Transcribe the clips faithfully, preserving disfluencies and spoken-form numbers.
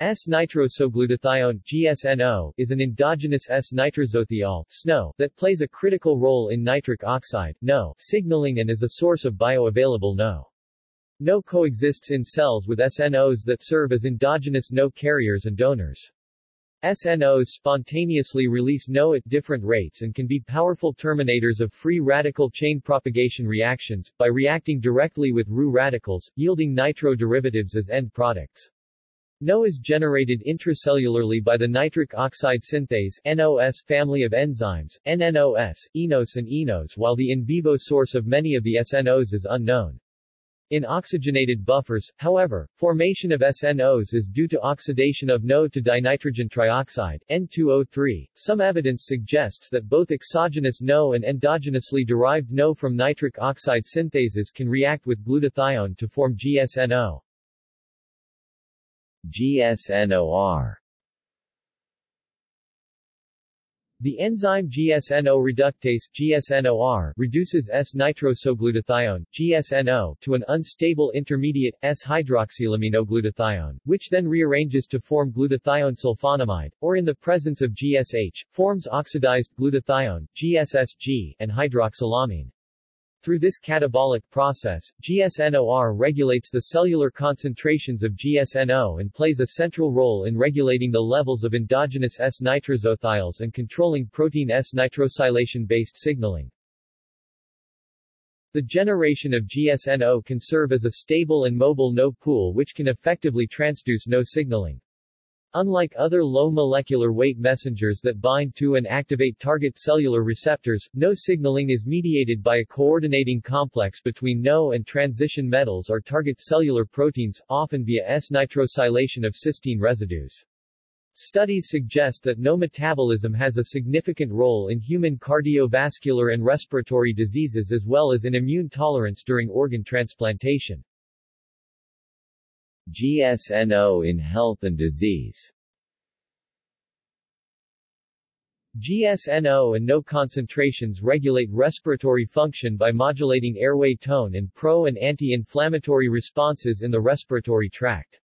S-nitrosoglutathione (G S N O) is an endogenous S-nitrosothiol (S N O) that plays a critical role in nitric oxide (N O) signaling and is a source of bioavailable N O. N O coexists in cells with S N Os that serve as endogenous N O carriers and donors. S N Os spontaneously release N O at different rates and can be powerful terminators of free radical chain propagation reactions, by reacting directly with R O O radicals, yielding nitro derivatives as end products. N O is generated intracellularly by the nitric oxide synthase N O S family of enzymes, N N O S, E N O S and E N O S, while the in vivo source of many of the S N Os is unknown. In oxygenated buffers, however, formation of S N Os is due to oxidation of N O to dinitrogen trioxide, N two O three. Some evidence suggests that both exogenous N O and endogenously derived N O from nitric oxide synthases can react with glutathione to form G S N O. G S N O R. The enzyme G S N O-reductase (G S N O R) reduces S-nitrosoglutathione (G S N O) to an unstable intermediate, S-hydroxylaminoglutathione, which then rearranges to form glutathione sulfonamide, or in the presence of G S H, forms oxidized glutathione (G S S G) and hydroxylamine. Through this catabolic process, G S N O R regulates the cellular concentrations of G S N O and plays a central role in regulating the levels of endogenous S-nitrosothiols and controlling protein S-nitrosylation-based signaling. The generation of G S N O can serve as a stable and mobile N O pool which can effectively transduce N O signaling. Unlike other low molecular weight messengers that bind to and activate target cellular receptors, N O signaling is mediated by a coordinating complex between N O and transition metals or target cellular proteins, often via S-nitrosylation of cysteine residues. Studies suggest that N O metabolism has a significant role in human cardiovascular and respiratory diseases as well as in immune tolerance during organ transplantation. G S N O in health and disease. G S N O and N O concentrations regulate respiratory function by modulating airway tone and pro- and anti-inflammatory responses in the respiratory tract.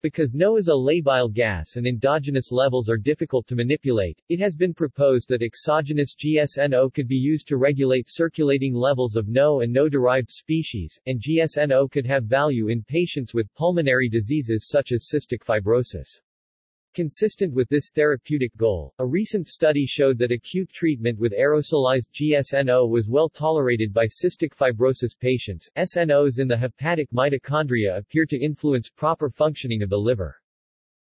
Because N O is a labile gas and endogenous levels are difficult to manipulate, it has been proposed that exogenous G S N O could be used to regulate circulating levels of N O and N O-derived species, and G S N O could have value in patients with pulmonary diseases such as cystic fibrosis. Consistent with this therapeutic goal, a recent study showed that acute treatment with aerosolized G S N O was well tolerated by cystic fibrosis patients. S N Os in the hepatic mitochondria appear to influence proper functioning of the liver.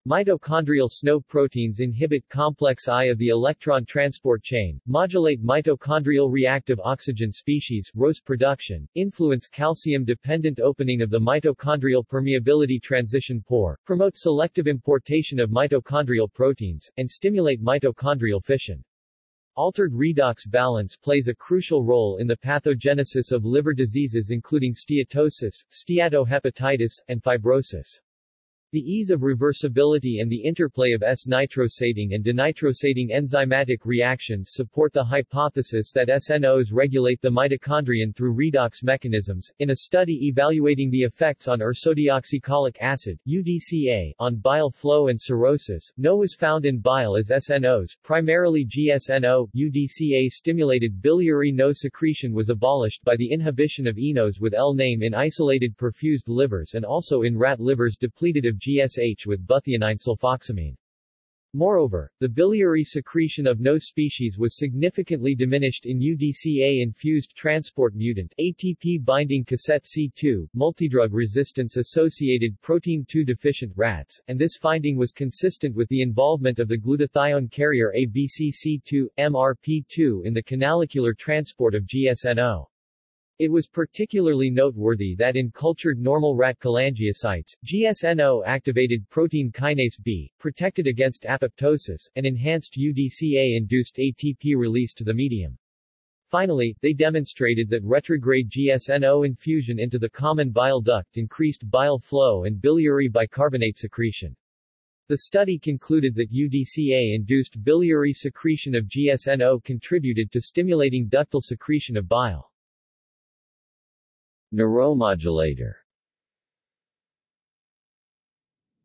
Mitochondrial S N O proteins inhibit complex I of the electron transport chain, modulate mitochondrial reactive oxygen species R O S production, influence calcium-dependent opening of the mitochondrial permeability transition pore, promote selective importation of mitochondrial proteins, and stimulate mitochondrial fission. Altered redox balance plays a crucial role in the pathogenesis of liver diseases including steatosis, steatohepatitis, and fibrosis. The ease of reversibility and the interplay of S-nitrosating and dinitrosating enzymatic reactions support the hypothesis that S N Os regulate the mitochondrion through redox mechanisms. In a study evaluating the effects on ursodeoxycholic acid (U D C A) on bile flow and cirrhosis, N O was found in bile as S N Os, primarily G S N O. U D C A-stimulated biliary N O secretion was abolished by the inhibition of E N Os with L name in isolated perfused livers and also in rat livers depleted of G S H with buthionine sulfoximine. Moreover, the biliary secretion of N O species was significantly diminished in U D C A-infused transport mutant A T P-binding cassette C two, multidrug resistance-associated protein two-deficient rats, and this finding was consistent with the involvement of the glutathione carrier A B C C two M R P two in the canalicular transport of G S N O. It was particularly noteworthy that in cultured normal rat cholangiocytes, G S N O activated protein kinase B, protected against apoptosis, and enhanced U D C A-induced A T P release to the medium. Finally, they demonstrated that retrograde G S N O infusion into the common bile duct increased bile flow and biliary bicarbonate secretion. The study concluded that U D C A-induced biliary secretion of G S N O contributed to stimulating ductal secretion of bile. Neuromodulator.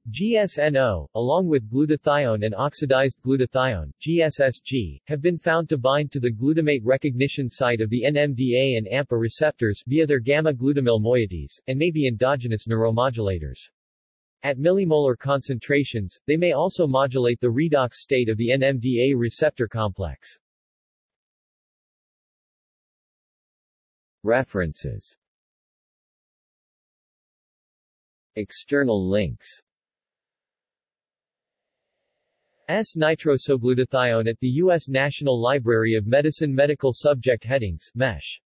G S N O, along with glutathione and oxidized glutathione, G S S G, have been found to bind to the glutamate recognition site of the N M D A and AMPA receptors via their gamma-glutamyl moieties, and may be endogenous neuromodulators. At millimolar concentrations, they may also modulate the redox state of the N M D A receptor complex. References. External links. S-nitrosoglutathione at the U S National Library of Medicine. Medical subject headings, MeSH.